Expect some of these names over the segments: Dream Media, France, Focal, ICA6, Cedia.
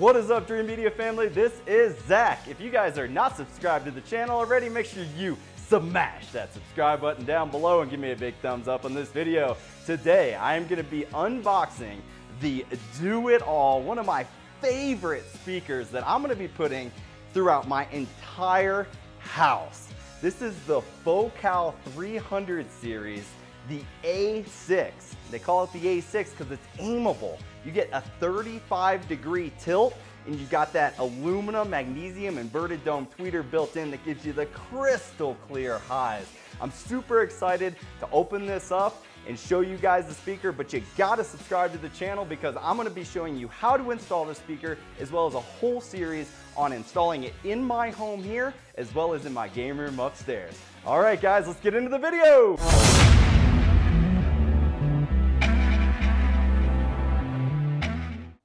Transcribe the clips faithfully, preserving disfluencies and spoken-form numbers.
What is up, Dream Media family? This is Zach. If you guys are not subscribed to the channel already, make sure you smash that subscribe button down below and give me a big thumbs up on this video. Today, I am gonna be unboxing the Do It All, one of my favorite speakers that I'm gonna be putting throughout my entire house. This is the Focal three hundred series, the A six. They call it the A six because it's aimable. You get a thirty-five degree tilt, and you've got that aluminum, magnesium, inverted dome tweeter built in that gives you the crystal clear highs. I'm super excited to open this up and show you guys the speaker, but you gotta subscribe to the channel because I'm gonna be showing you how to install the speaker, as well as a whole series on installing it in my home here, as well as in my game room upstairs. All right, guys, let's get into the video.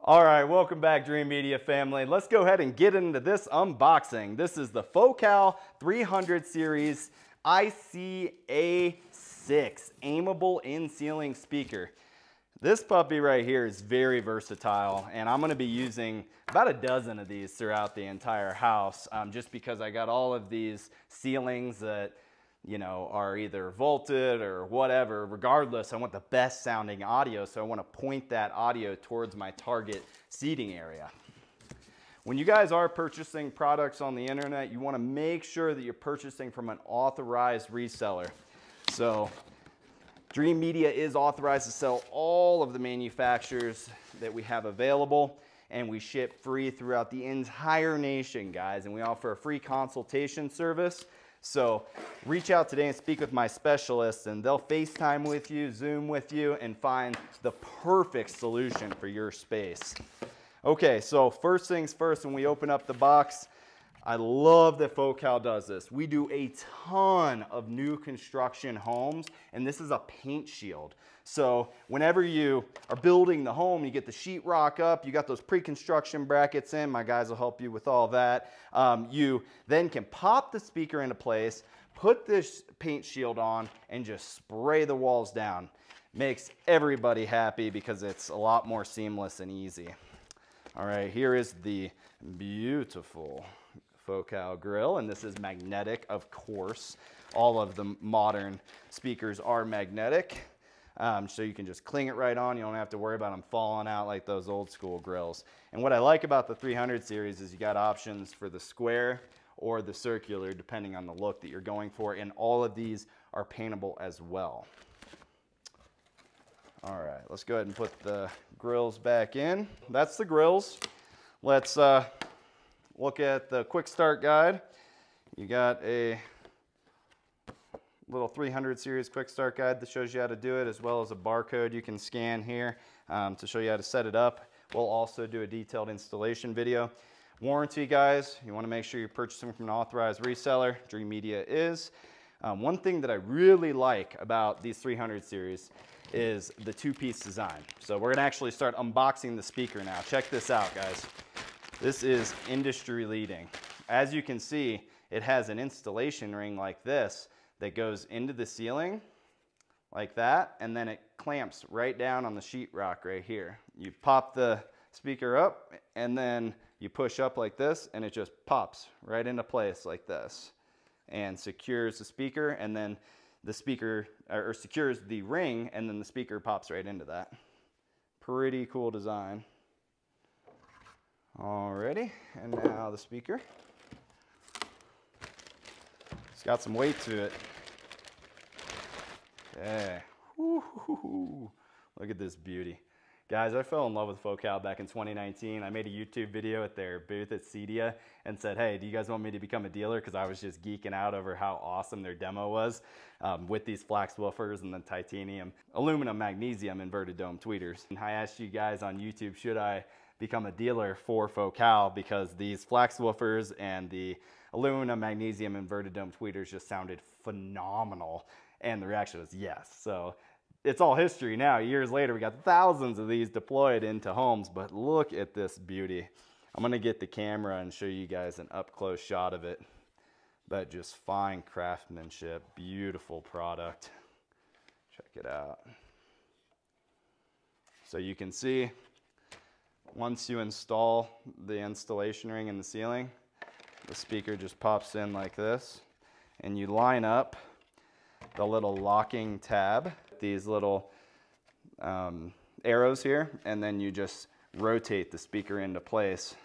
All right, welcome back, Dream Media family. Let's go ahead and get into this unboxing. This is the Focal three hundred series I C A six aimable in-ceiling speaker. This puppy right here is very versatile, and I'm gonna be using about a dozen of these throughout the entire house, um, just because I got all of these ceilings that, you know, are either vaulted or whatever. Regardless, I want the best sounding audio, so I want to point that audio towards my target seating area. When you guys are purchasing products on the internet, you want to make sure that you're purchasing from an authorized reseller. So Dream Media is authorized to sell all of the manufacturers that we have available, and we ship free throughout the entire nation, guys, and we offer a free consultation service. So reach out today and speak with my specialists, and they'll FaceTime with you, Zoom with you, and find the perfect solution for your space. Okay, so first things first, when we open up the box, I love that Focal does this. We do a ton of new construction homes, and this is a paint shield. So whenever you are building the home, you get the sheetrock up, you got those pre-construction brackets in, my guys will help you with all that. Um, you then can pop the speaker into place, put this paint shield on, and just spray the walls down. Makes everybody happy because it's a lot more seamless and easy. All right, here is the beautiful Focal grill, and this is magnetic, of course. All of the modern speakers are magnetic, um, so you can just cling it right on. You don't have to worry about them falling out like those old school grills. And what I like about the three hundred series is you got options for the square or the circular, depending on the look that you're going for, and all of these are paintable as well. All right, let's go ahead and put the grills back in. That's the grills. Let's uh, look at the quick start guide. You got a little three hundred series quick start guide that shows you how to do it, as well as a barcode you can scan here um, to show you how to set it up. We'll also do a detailed installation video. Warranty, guys, you wanna make sure you're purchasing from an authorized reseller. Dream Media is. Um, one thing that I really like about these three hundred series is the two-piece design. So we're gonna actually start unboxing the speaker now. Check this out, guys. This is industry leading. As you can see, it has an installation ring like this that goes into the ceiling like that, and then it clamps right down on the sheetrock right here. You pop the speaker up, and then you push up like this, and it just pops right into place like this and secures the speaker, and then the speaker, or secures the ring, and then the speaker pops right into that. Pretty cool design. Alrighty, and now the speaker. It's got some weight to it. Okay. Woo-hoo-hoo-hoo. Look at this beauty. Guys, I fell in love with Focal back in twenty nineteen. I made a YouTube video at their booth at Cedia and said, hey, do you guys want me to become a dealer? Because I was just geeking out over how awesome their demo was um, with these flax woofers and the titanium, aluminum, magnesium, inverted dome tweeters. And I asked you guys on YouTube, should I become a dealer for Focal, because these flax woofers and the aluminum, magnesium, inverted dome tweeters just sounded phenomenal. And the reaction was yes. So it's all history now. Years later, we got thousands of these deployed into homes, but look at this beauty. I'm gonna get the camera and show you guys an up-close shot of it. But just fine craftsmanship, beautiful product. Check it out. So you can see once you install the installation ring in the ceiling, the speaker just pops in like this, and you line up the little locking tab, these little um, arrows here, and then you just rotate the speaker into place,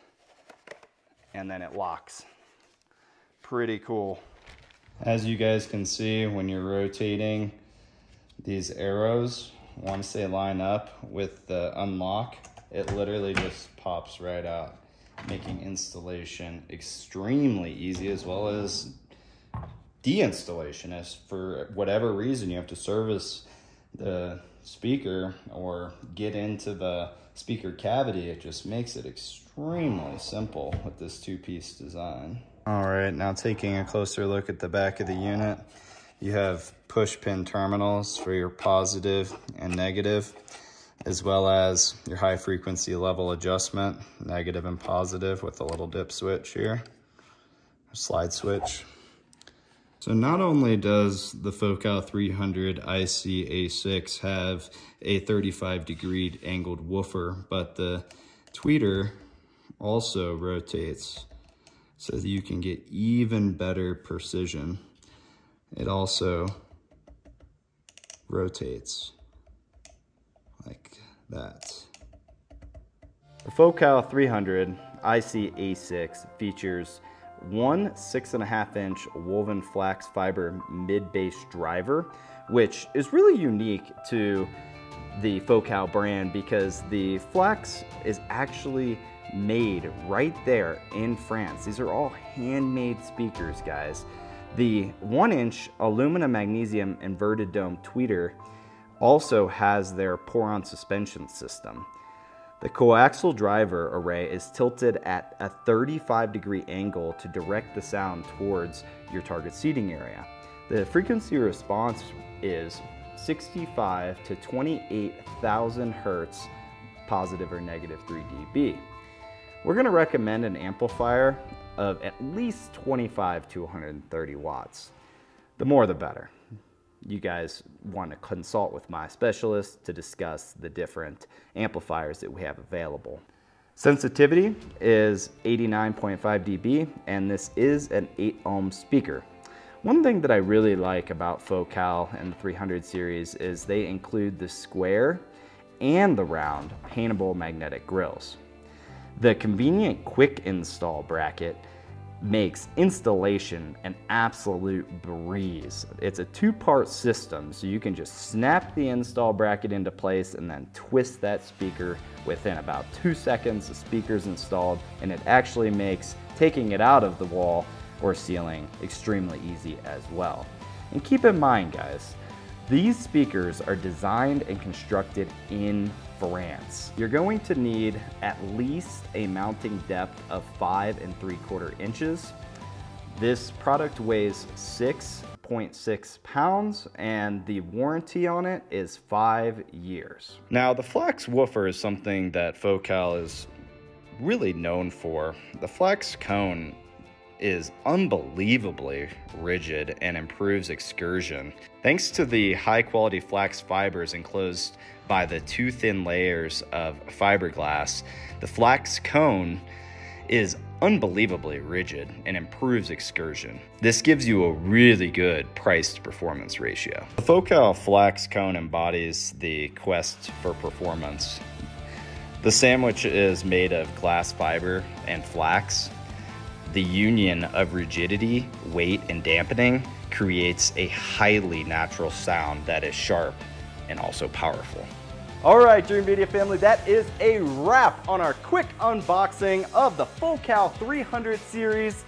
and then it locks. Pretty cool. As you guys can see, when you're rotating these arrows, once they line up with the unlock, it literally just pops right out, making installation extremely easy, as well as deinstallation. As for whatever reason you have to service the speaker or get into the speaker cavity, it just makes it extremely simple with this two-piece design. All right, now taking a closer look at the back of the unit, you have push pin terminals for your positive and negative, as well as your high frequency level adjustment, negative and positive, with a little dip switch here, slide switch. So not only does the Focal three hundred I C A six have a thirty-five degree angled woofer, but the tweeter also rotates so that you can get even better precision. It also rotates like that. The Focal three hundred I C A six features one six and a half inch woven flax fiber mid-bass driver, which is really unique to the Focal brand because the flax is actually made right there in France. These are all handmade speakers, guys. The one inch aluminum magnesium inverted dome tweeter also has their pour-on suspension system. The coaxial driver array is tilted at a thirty-five degree angle to direct the sound towards your target seating area. The frequency response is sixty-five to twenty-eight thousand hertz, positive or negative three D B. We're gonna recommend an amplifier of at least twenty-five to one hundred thirty watts. The more the better. You guys want to consult with my specialist to discuss the different amplifiers that we have available. Sensitivity is eighty-nine point five D B, and this is an eight ohm speaker. One thing that I really like about Focal and the three hundred series is they include the square and the round paintable magnetic grills. The convenient quick install bracket makes installation an absolute breeze. It's a two-part system, so you can just snap the install bracket into place and then twist that speaker. Within about two seconds, the speaker's installed, and it actually makes taking it out of the wall or ceiling extremely easy as well. And keep in mind, guys, these speakers are designed and constructed in France. You're going to need at least a mounting depth of five and three quarter inches. This product weighs six point six pounds, and the warranty on it is five years. Now, the flax woofer is something that Focal is really known for. The flax cone is unbelievably rigid and improves excursion. Thanks to the high quality flax fibers enclosed by the two thin layers of fiberglass, the flax cone is unbelievably rigid and improves excursion. This gives you a really good price to performance ratio. The Focal flax cone embodies the quest for performance. The sandwich is made of glass fiber and flax. The union of rigidity, weight, and dampening creates a highly natural sound that is sharp and also powerful. All right, Dream Media family, that is a wrap on our quick unboxing of the Focal three hundred series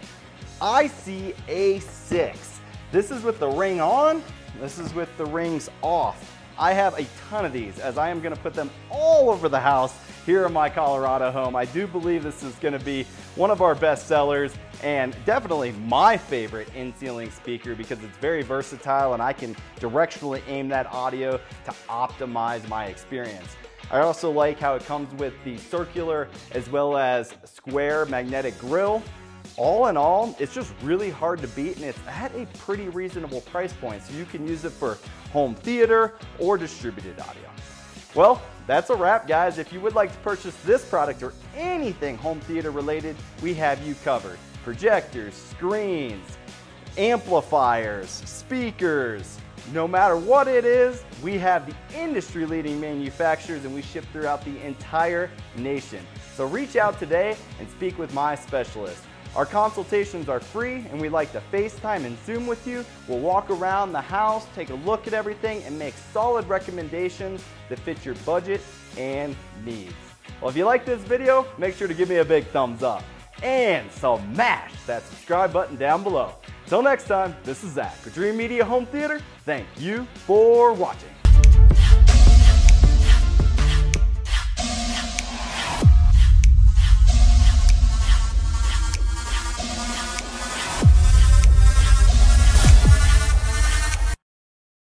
I C A six. This is with the ring on, this is with the rings off. I have a ton of these, as I am gonna put them all over the house here in my Colorado home. I do believe this is gonna be one of our best sellers, and definitely my favorite in-ceiling speaker because it's very versatile and I can directionally aim that audio to optimize my experience. I also like how it comes with the circular as well as square magnetic grill. All in all, it's just really hard to beat, and it's at a pretty reasonable price point, so you can use it for home theater or distributed audio. Well, That's a wrap, guys. If you would like to purchase this product or anything home theater related, we have you covered. Projectors, screens, amplifiers, speakers, no matter what it is, we have the industry-leading manufacturers and we ship throughout the entire nation. So reach out today and speak with my specialist. Our consultations are free and we like to FaceTime and Zoom with you. We'll walk around the house, take a look at everything, and make solid recommendations that fit your budget and needs. Well, if you like this video, make sure to give me a big thumbs up and smash that subscribe button down below. Till next time, this is Zach with Dream Media Home Theater. Thank you for watching.